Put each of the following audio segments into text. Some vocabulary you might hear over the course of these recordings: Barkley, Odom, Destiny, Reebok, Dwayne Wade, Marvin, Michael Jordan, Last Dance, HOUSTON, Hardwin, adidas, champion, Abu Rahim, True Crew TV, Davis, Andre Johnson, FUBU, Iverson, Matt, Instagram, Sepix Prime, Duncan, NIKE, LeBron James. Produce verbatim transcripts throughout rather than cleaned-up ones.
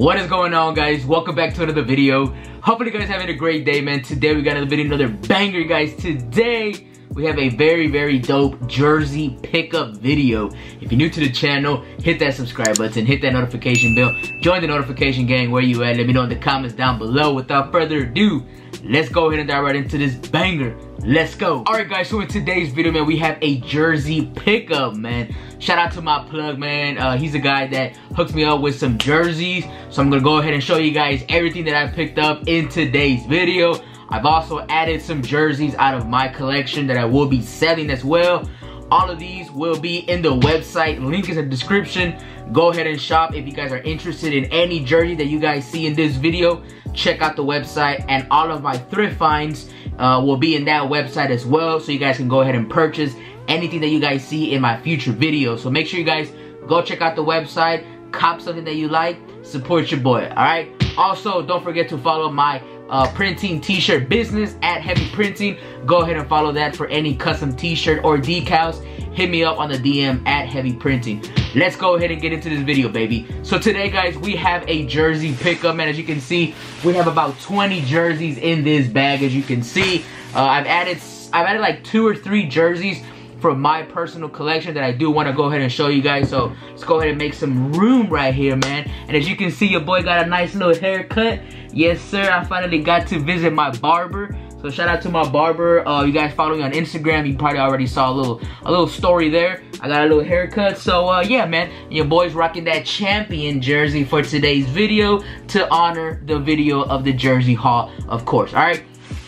What is going on, guys? Welcome back to another video. Hopefully you guys are having a great day, man. Today we got another video, another banger, guys. Today we have a very, very dope jersey pickup video. If you're new to the channel, hit that subscribe button, hit that notification bell, join the notification gang where you at. Let me know in the comments down below. Without further ado, let's go ahead and dive right into this banger. Let's go. All right, guys, so in today's video, man, we have a jersey pickup, man. Shout out to my plug, man. Uh, he's the guy that hooks me up with some jerseys. So I'm gonna go ahead and show you guys everything that I picked up in today's video. I've also added some jerseys out of my collection that I will be selling as well. All of these will be in the website. Link is in the description. Go ahead and shop. If you guys are interested in any jersey that you guys see in this video, check out the website, and all of my thrift finds uh, will be in that website as well. So you guys can go ahead and purchase anything that you guys see in my future videos. So make sure you guys go check out the website, cop something that you like, support your boy, all right? Also, don't forget to follow my Uh, printing t-shirt business at Heavy Printing. Go ahead and follow that for any custom t-shirt or decals. Hit me up on the D M at Heavy Printing. Let's go ahead and get into this video, baby. So today, guys, we have a jersey pickup, man. As you can see, we have about twenty jerseys in this bag. As you can see, uh, I've added I've added like two or three jerseys from my personal collection that I do want to go ahead and show you guys. So let's go ahead and make some room right here, man. And as you can see, your boy got a nice little haircut. Yes, sir, I finally got to visit my barber. So shout out to my barber. Uh, you guys follow me on Instagram, you probably already saw a little a little story there. I got a little haircut. So uh, yeah, man, your boy's rocking that Champion jersey for today's video to honor the video of the jersey haul, of course. All right,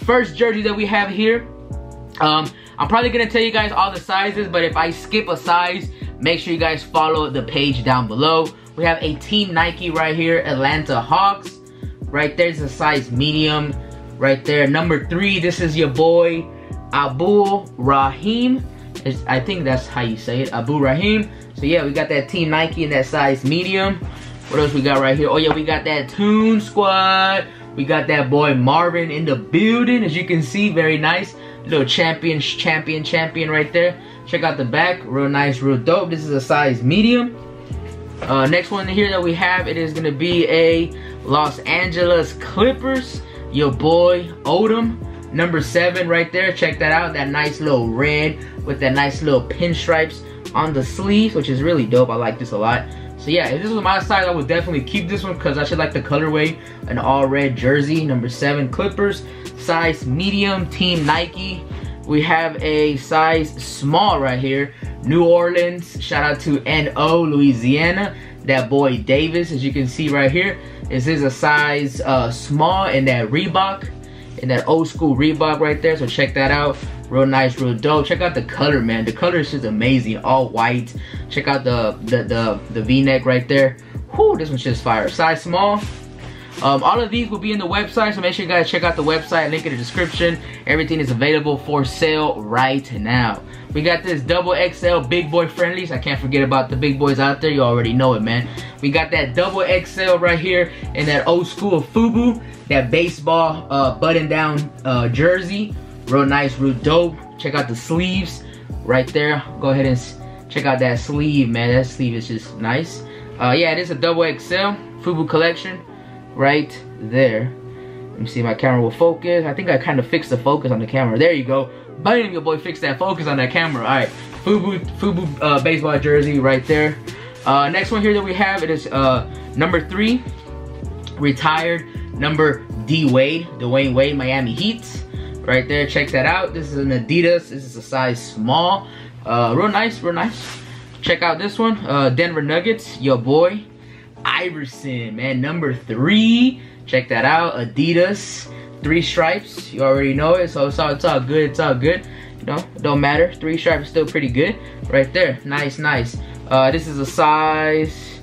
first jersey that we have here. Um, I'm probably gonna tell you guys all the sizes, but if I skip a size, make sure you guys follow the page down below. We have a Team Nike right here, Atlanta Hawks. Right there's a size medium. Right there, number three. This is your boy Abu Rahim. It's, I think that's how you say it, Abu Rahim. So yeah, we got that Team Nike in that size medium. What else we got right here? Oh yeah, we got that Tune Squad. We got that boy Marvin in the building. As you can see, very nice. Little champion, champion, champion right there. Check out the back. Real nice, real dope. This is a size medium. Uh, next one here that we have, it is going to be a Los Angeles Clippers. Your boy Odom. Number seven right there. Check that out. That nice little red with that nice little pinstripes on the sleeves, which is really dope. I like this a lot. So yeah, if this was my size, I would definitely keep this one because I should like the colorway. An all red jersey, number seven Clippers, size medium, Team Nike. We have a size small right here, New Orleans. Shout out to N O Louisiana. That boy Davis, as you can see right here, this is a size uh, small in that Reebok, in that old school Reebok right there. So check that out. Real nice, real dope. Check out the color, man. The color is just amazing. All white. Check out the the the, the V-neck right there. Whoo, this one's just fire. Size small. Um, all of these will be in the website, so make sure you guys check out the website. Link in the description. Everything is available for sale right now. We got this double X L big boy friendlies. I can't forget about the big boys out there. You already know it, man. We got that double X L right here in that old school FUBU, that baseball uh, button-down uh, jersey. Real nice, real dope. Check out the sleeves right there. Go ahead and check out that sleeve, man. That sleeve is just nice. Uh, yeah, it is a double X L FUBU collection right there. Let me see if my camera will focus. I think I kind of fixed the focus on the camera. There you go. Bam, your boy fixed that focus on that camera. All right, FUBU, FUBU uh, baseball jersey right there. Uh, next one here that we have, it is uh, number three, retired number D Wade, Dwayne Wade, Miami Heat. Right there, check that out. This is an Adidas. This is a size small. Uh, real nice, real nice. Check out this one. Uh, Denver Nuggets, your boy Iverson, man. Number three. Check that out. Adidas, three stripes. You already know it, so it's all, it's all good. It's all good. You know, it don't matter. Three stripes is still pretty good. Right there, nice, nice. Uh, this is a size.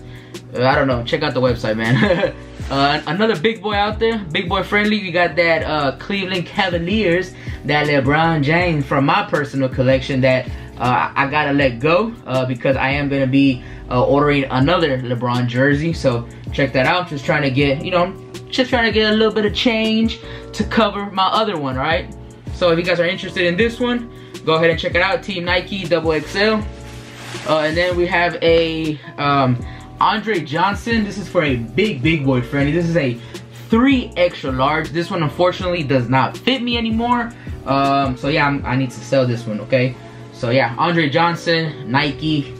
Uh, I don't know. Check out the website, man. Uh, another big boy out there, big boy friendly. You got that uh, Cleveland Cavaliers, that LeBron James from my personal collection that uh, I gotta let go uh, because I am gonna be uh, ordering another LeBron jersey. So check that out. Just trying to get, you know, just trying to get a little bit of change to cover my other one, right? So if you guys are interested in this one, go ahead and check it out. Team Nike, double X L. Uh, and then we have a um, Andre Johnson. This is for a big, big boy friendly. This is a three extra large. This one unfortunately does not fit me anymore. Um, so yeah, I'm, I need to sell this one, okay? So yeah, Andre Johnson, Nike,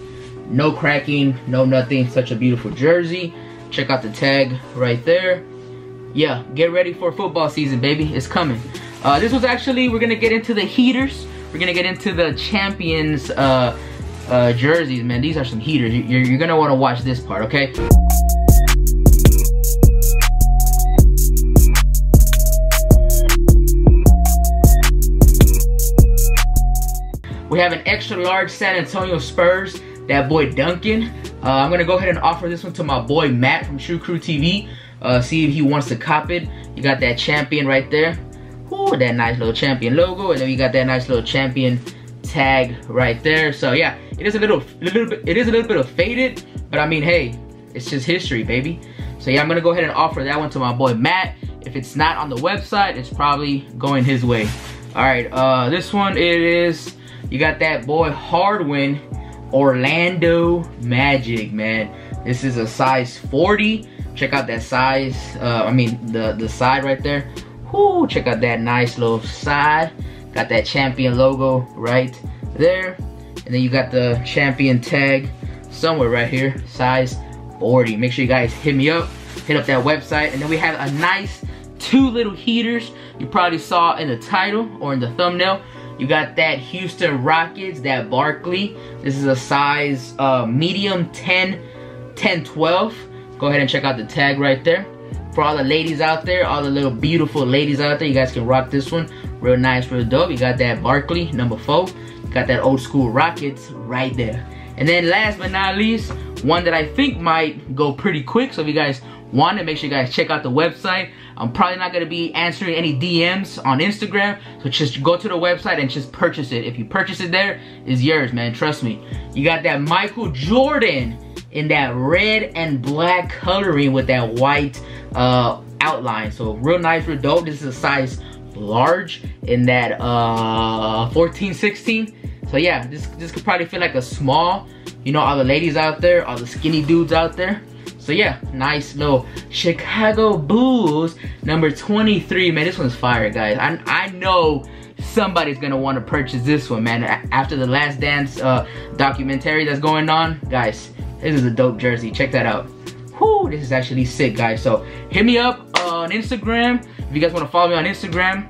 no cracking, no nothing. Such a beautiful jersey. Check out the tag right there. Yeah, get ready for football season, baby. It's coming. Uh, this was actually, we're gonna get into the heaters. We're gonna get into the champions uh, uh, jerseys, man. These are some heaters. You're, you're gonna wanna watch this part, okay? We have an extra large San Antonio Spurs, that boy Duncan. Uh, I'm gonna go ahead and offer this one to my boy Matt from True Crew T V. Uh, see if he wants to cop it. You got that champion right there. Ooh, that nice little champion logo, and then you got that nice little champion tag right there. So yeah, it is a little, little bit, it is a little bit of faded, but I mean, hey, it's just history, baby. So yeah, I'm gonna go ahead and offer that one to my boy Matt. If it's not on the website, it's probably going his way. All right, uh, this one it is. You got that boy Hardwin, Orlando Magic, man. This is a size forty. Check out that size. Uh, I mean the the side right there. Whoo! Check out that nice little side. Got that champion logo right there, and then you got the champion tag somewhere right here. Size forty. Make sure you guys hit me up. Hit up that website, and then we have a nice two little heaters. You probably saw in the title or in the thumbnail. You got that Houston Rockets, that Barkley. This is a size uh, medium ten, ten, twelve. Go ahead and check out the tag right there. For all the ladies out there, all the little beautiful ladies out there, you guys can rock this one. Real nice, real dope. You got that Barkley, number four. You got that old school Rockets right there. And then last but not least, one that I think might go pretty quick. So if you guys want it, make sure you guys check out the website. I'm probably not going to be answering any D Ms on Instagram, so just go to the website and just purchase it. If you purchase it there, it's yours, man. Trust me. You got that Michael Jordan in that red and black coloring with that white uh, outline. So real nice, real dope. This is a size large in that uh, fourteen, sixteen. So yeah, this, this could probably feel like a small, you know, all the ladies out there, all the skinny dudes out there. So yeah, nice little Chicago Bulls, number twenty-three. Man, this one's fire, guys. I, I know somebody's gonna wanna purchase this one, man. After the Last Dance uh, documentary that's going on, guys, this is a dope jersey. Check that out. Whoo, this is actually sick, guys. So hit me up uh, on Instagram if you guys wanna follow me on Instagram.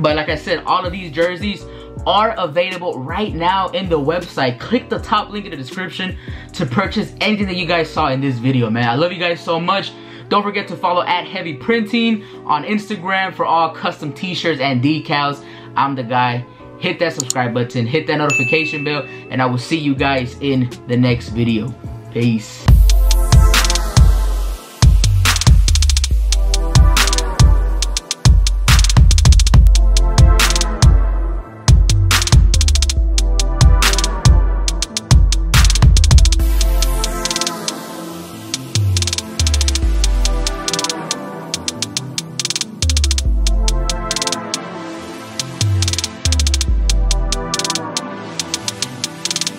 But like I said, all of these jerseys are available right now in the website. Click the top link in the description to purchase anything that you guys saw in this video, man. I love you guys so much. Don't forget to follow at Heavy Printing on Instagram for all custom t-shirts and decals. I'm the guy. Hit that subscribe button, hit that notification bell, and I will see you guys in the next video. Peace.